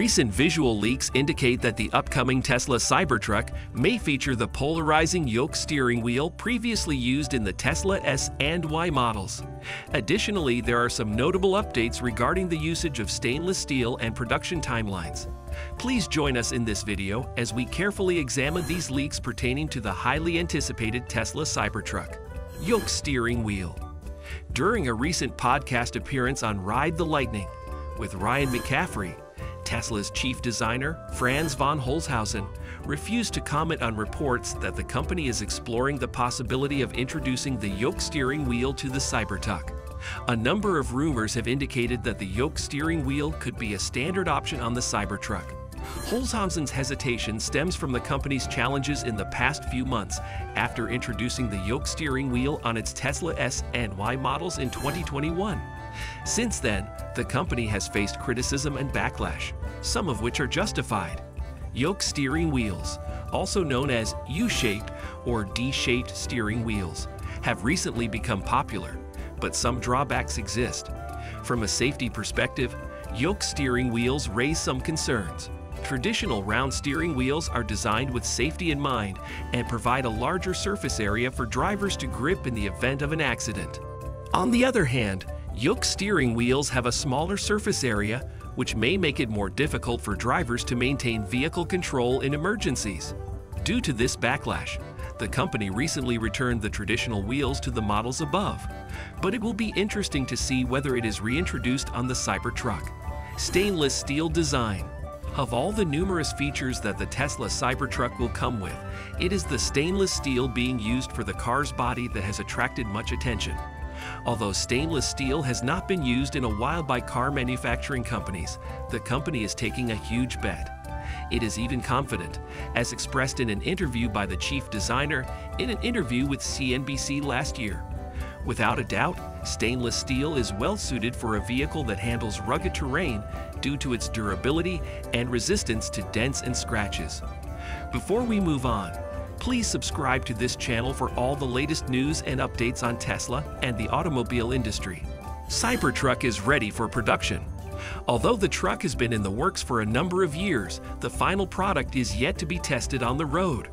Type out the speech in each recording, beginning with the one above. Recent visual leaks indicate that the upcoming Tesla Cybertruck may feature the polarizing yoke steering wheel previously used in the Tesla S and Y models. Additionally, there are some notable updates regarding the usage of stainless steel and production timelines. Please join us in this video as we carefully examine these leaks pertaining to the highly anticipated Tesla Cybertruck. Yoke steering wheel. During a recent podcast appearance on Ride the Lightning with Ryan McCaffrey, Tesla's chief designer, Franz von Holzhausen, refused to comment on reports that the company is exploring the possibility of introducing the yoke steering wheel to the Cybertruck. A number of rumors have indicated that the yoke steering wheel could be a standard option on the Cybertruck. Holzhausen's hesitation stems from the company's challenges in the past few months after introducing the yoke steering wheel on its Tesla S and Y models in 2021. Since then, the company has faced criticism and backlash, some of which are justified. Yoke steering wheels, also known as U-shaped or D-shaped steering wheels, have recently become popular, but some drawbacks exist. From a safety perspective, yoke steering wheels raise some concerns. Traditional round steering wheels are designed with safety in mind and provide a larger surface area for drivers to grip in the event of an accident. On the other hand, yoke steering wheels have a smaller surface area, which may make it more difficult for drivers to maintain vehicle control in emergencies. Due to this backlash, the company recently returned the traditional wheels to the models above, but it will be interesting to see whether it is reintroduced on the Cybertruck. Stainless steel design. Of all the numerous features that the Tesla Cybertruck will come with, it is the stainless steel being used for the car's body that has attracted much attention. Although stainless steel has not been used in a while by car manufacturing companies, the company is taking a huge bet. It is even confident, as expressed in an interview by the chief designer in an interview with CNBC last year. Without a doubt, stainless steel is well suited for a vehicle that handles rugged terrain due to its durability and resistance to dents and scratches. Before we move on, please subscribe to this channel for all the latest news and updates on Tesla and the automobile industry. Cybertruck is ready for production. Although the truck has been in the works for a number of years, the final product is yet to be tested on the road.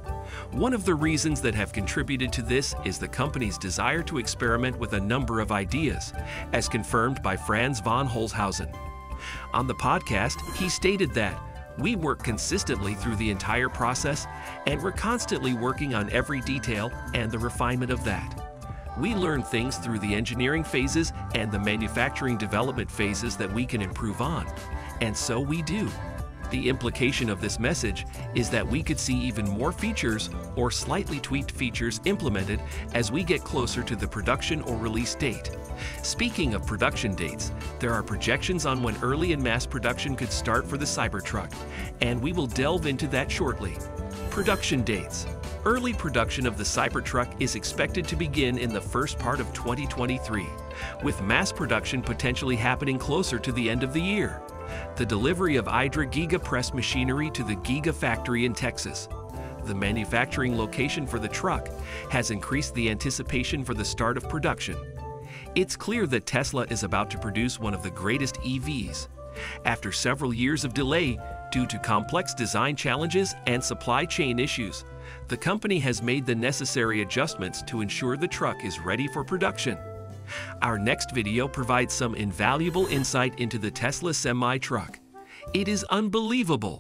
One of the reasons that have contributed to this is the company's desire to experiment with a number of ideas, as confirmed by Franz von Holzhausen. On the podcast, he stated that, "We work consistently through the entire process, and we're constantly working on every detail and the refinement of that. We learn things through the engineering phases and the manufacturing development phases that we can improve on, and so we do." The implication of this message is that we could see even more features or slightly tweaked features implemented as we get closer to the production or release date. Speaking of production dates, there are projections on when early and mass production could start for the Cybertruck, and we will delve into that shortly. Production dates. Early production of the Cybertruck is expected to begin in the first part of 2023, with mass production potentially happening closer to the end of the year. The delivery of Idra Giga Press machinery to the Giga factory in Texas, the manufacturing location for the truck, has increased the anticipation for the start of production. It's clear that Tesla is about to produce one of the greatest EVs. After several years of delay due to complex design challenges and supply chain issues, the company has made the necessary adjustments to ensure the truck is ready for production. Our next video provides some invaluable insight into the Tesla semi-truck. It is unbelievable!